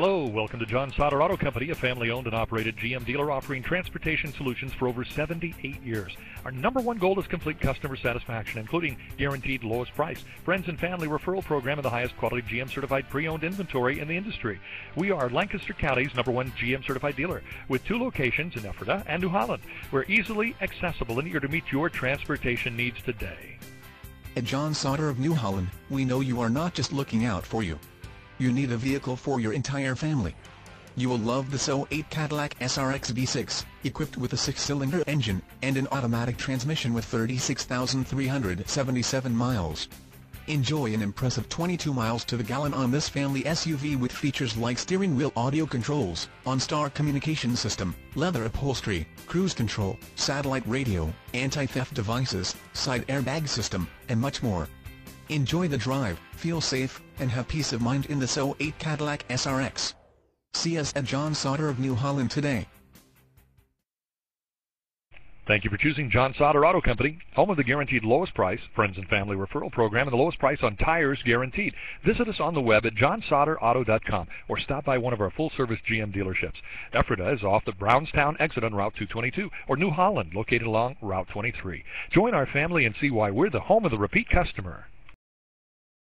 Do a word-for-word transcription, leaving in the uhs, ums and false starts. Hello, welcome to John Sauder Auto Company, a family-owned and operated G M dealer offering transportation solutions for over seventy-eight years. Our number one goal is complete customer satisfaction, including guaranteed lowest price, friends and family referral program, and the highest quality G M certified pre-owned inventory in the industry. We are Lancaster County's number one G M certified dealer with two locations in Ephrata and New Holland. We're easily accessible and eager to meet your transportation needs today. At John Sauder of New Holland, we know you are not just looking out for you. You need a vehicle for your entire family. You will love this oh eight Cadillac S R X V six, equipped with a six-cylinder engine and an automatic transmission with thirty-six thousand three hundred seventy-seven miles. Enjoy an impressive twenty-two miles to the gallon on this family S U V with features like steering wheel audio controls, OnStar communication system, leather upholstery, cruise control, satellite radio, anti-theft devices, side airbag system, and much more. Enjoy the drive, feel safe, and have peace of mind in this oh eight Cadillac S R X. See us at John Sauder of New Holland today. Thank you for choosing John Sauder Auto Company, home of the guaranteed lowest price, friends and family referral program, and the lowest price on tires guaranteed. Visit us on the web at john sauder auto dot com or stop by one of our full-service G M dealerships. Ephrata is off the Brownstown exit on Route two twenty-two, or New Holland, located along Route twenty-three. Join our family and see why we're the home of the repeat customer.